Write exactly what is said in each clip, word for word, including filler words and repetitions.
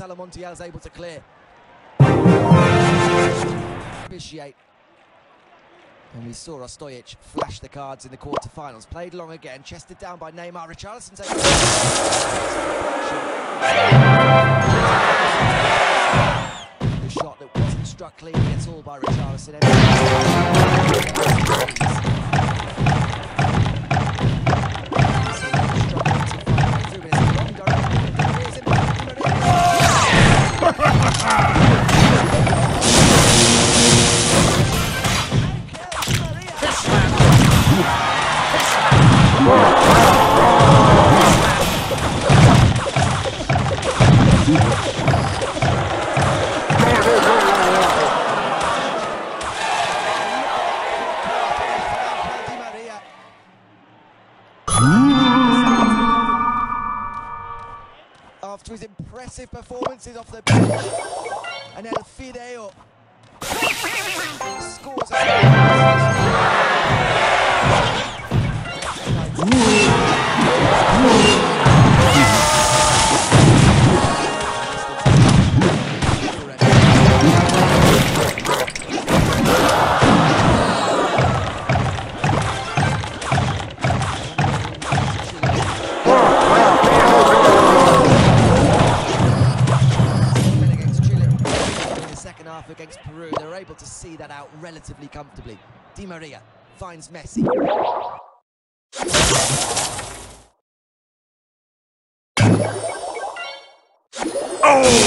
Salamontiel is able to clear. Officiate. And we saw Ostojic flash the cards in the quarterfinals. Played long again, chested down by Neymar. Richarlison takes the shot that wasn't struck cleanly at all by Richarlison. After his impressive performances off the bench, and El Fideo scores against Peru. They're able to see that out relatively comfortably. Di Maria finds Messi. Oh!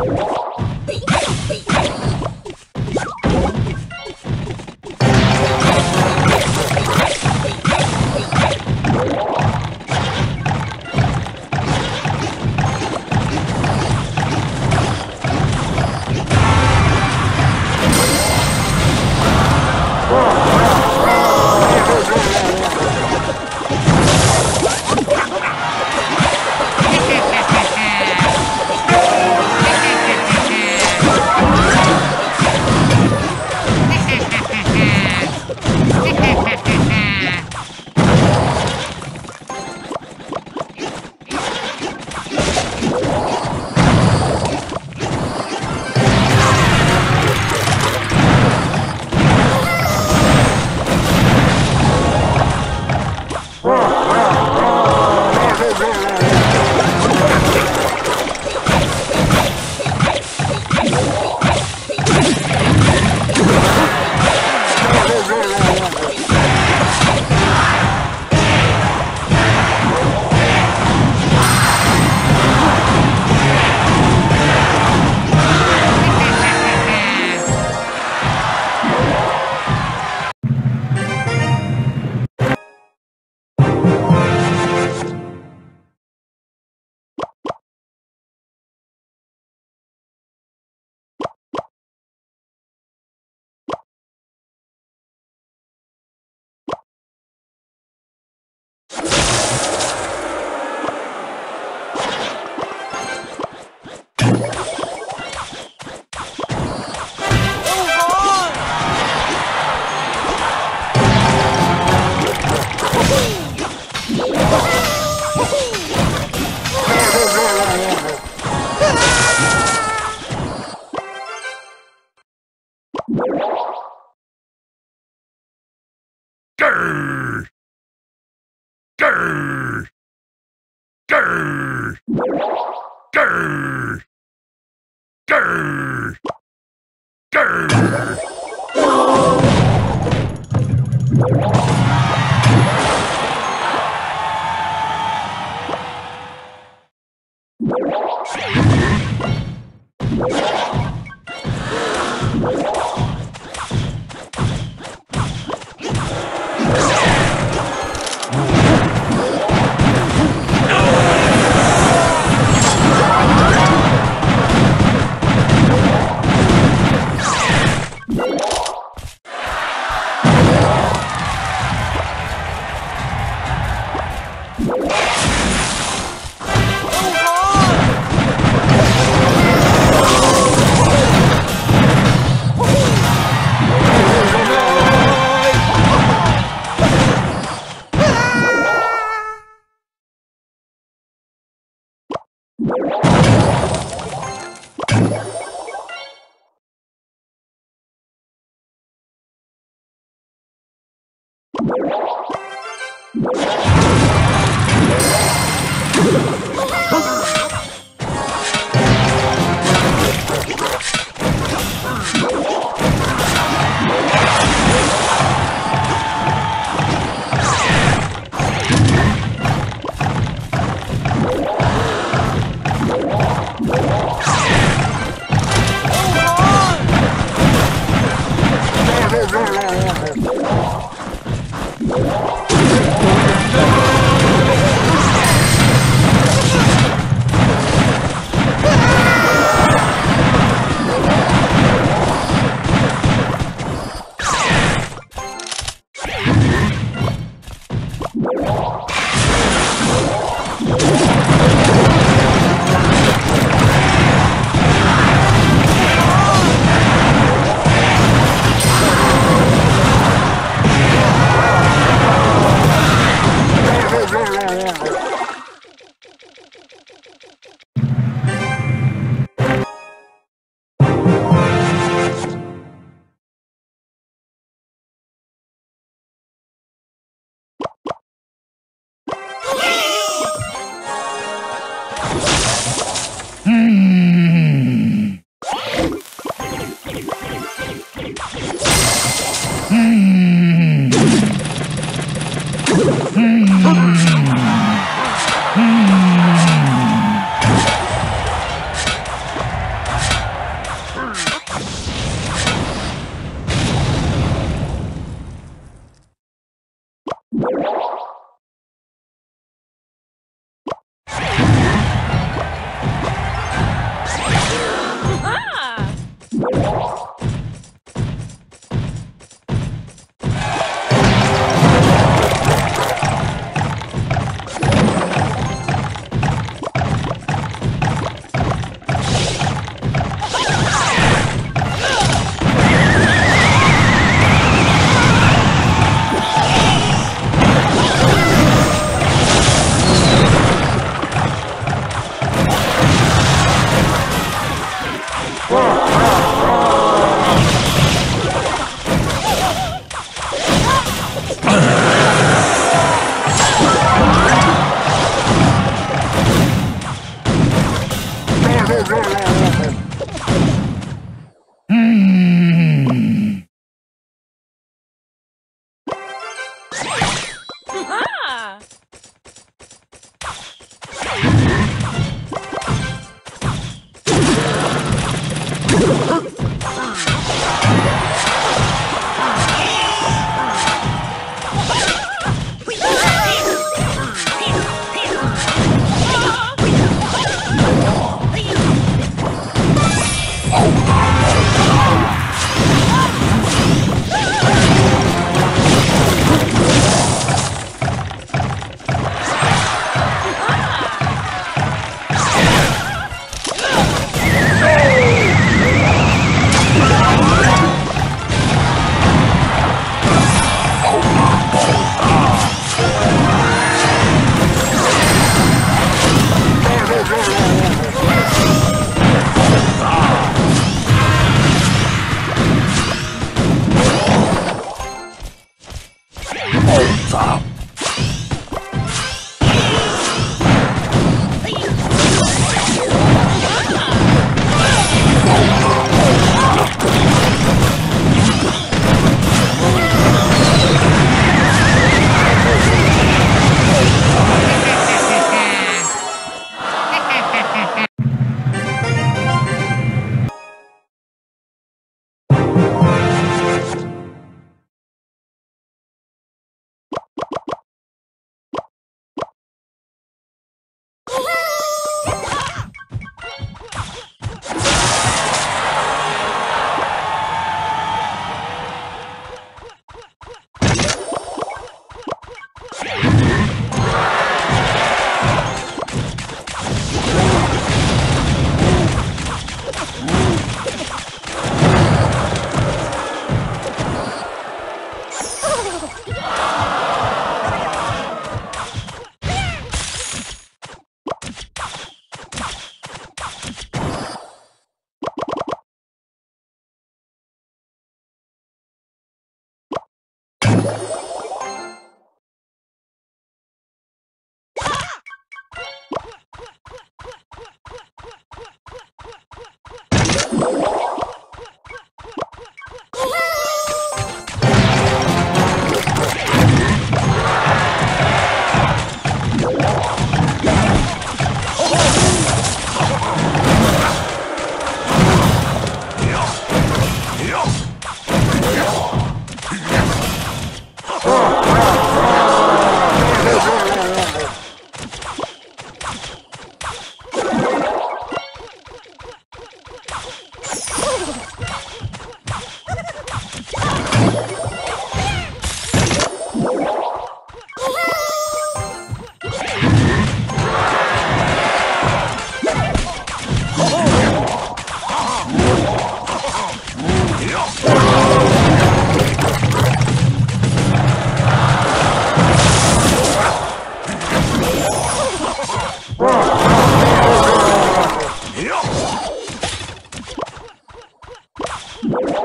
Oh,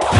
You